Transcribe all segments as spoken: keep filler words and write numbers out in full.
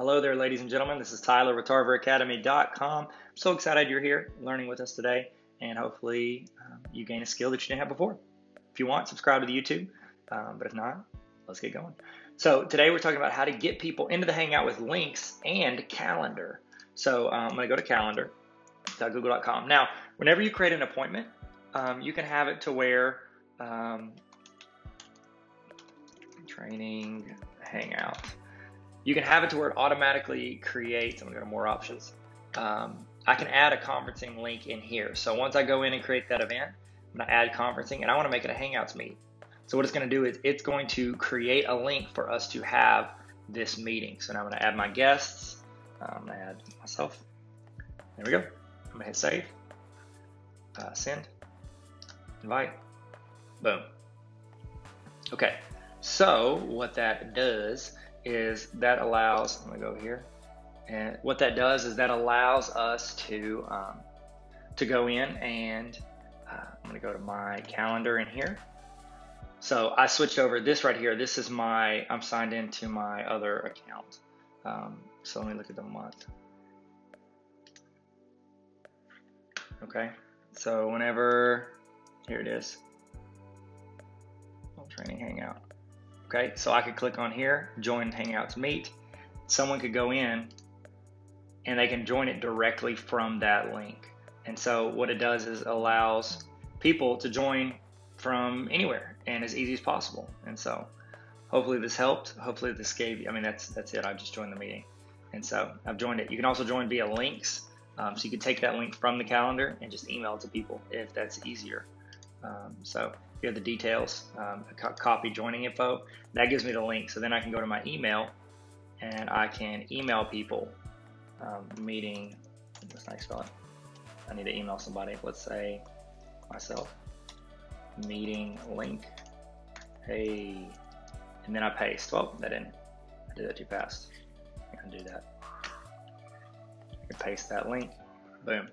Hello there, ladies and gentlemen. This is Tyler with Tarver Academy dot com. I'm so excited you're here learning with us today, and hopefully um, you gain a skill that you didn't have before. If you want, subscribe to the YouTube, um, but if not, let's get going. So today we're talking about how to get people into the Hangout with links and Calendar. So um, I'm going to go to calendar dot google dot com. Now, whenever you create an appointment, um, you can have it to where um, training Hangout. You can have it to where it automatically creates. I'm going to go to more options. Um, I can add a conferencing link in here. So once I go in and create that event, I'm going to add conferencing, and I want to make it a Hangouts meet. So what it's going to do is it's going to create a link for us to have this meeting. So now I'm going to add my guests. I'm going to add myself. There we go. I'm going to hit save, uh, send, invite, boom. Okay. So what that does is that allows, I'm gonna go here, and what that does is that allows us to um, to go in and uh, I'm gonna go to my calendar in here. So I switched over this right here. This is my, I'm signed into my other account. Um, so let me look at the month. Okay, so whenever, here it is, training Hangout. Okay, so I could click on here, join Hangouts Meet. Someone could go in and they can join it directly from that link. And so what it does is allows people to join from anywhere and as easy as possible. And so hopefully this helped. Hopefully this gave you, I mean, that's that's it. I just joined the meeting. And so I've joined it. You can also join via links. Um, so you can take that link from the calendar and just email it to people if that's easier. Um, so here are the details, um, copy joining info. That gives me the link. So then I can go to my email and I can email people um, meeting. That's nice spelling. I need to email somebody. Let's say myself, meeting link. Hey, and then I paste. Well, that didn't. I did that too fast. I can do that. I paste that link. Boom.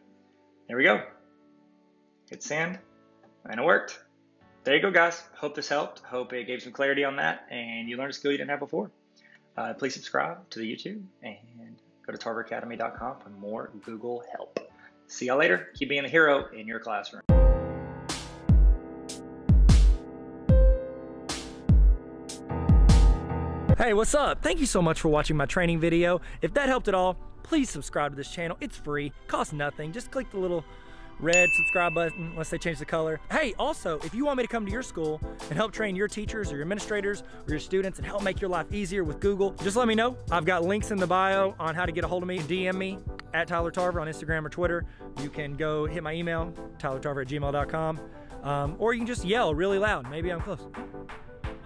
There we go. Hit send. And it worked. There you go, guys. Hope this helped. Hope it gave some clarity on that and you learned a skill you didn't have before. Uh, please subscribe to the YouTube and go to Tarver Academy dot com for more Google help. See y'all later. Keep being a hero in your classroom. Hey, what's up? Thank you so much for watching my training video. If that helped at all, please subscribe to this channel. It's free, costs nothing. Just click the little red subscribe button unless they change the color. Hey, also, if you want me to come to your school and help train your teachers or your administrators or your students and help make your life easier with Google, just let me know. I've got links in the bio on how to get a hold of me. D M me at Tyler Tarver on Instagram or Twitter. You can go hit my email, Tyler Tarver at gmail dot com, um, or you can just yell really loud. Maybe I'm close.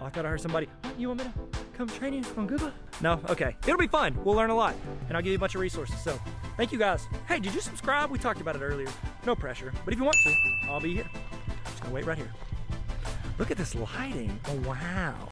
Oh, I thought I heard somebody. You want me to come train you on Google? No? Okay. It'll be fun. We'll learn a lot, and I'll give you a bunch of resources. So thank you, guys. Hey, did you subscribe? We talked about it earlier. No pressure, but if you want to, I'll be here. I'm just gonna wait right here. Look at this lighting. Oh, wow.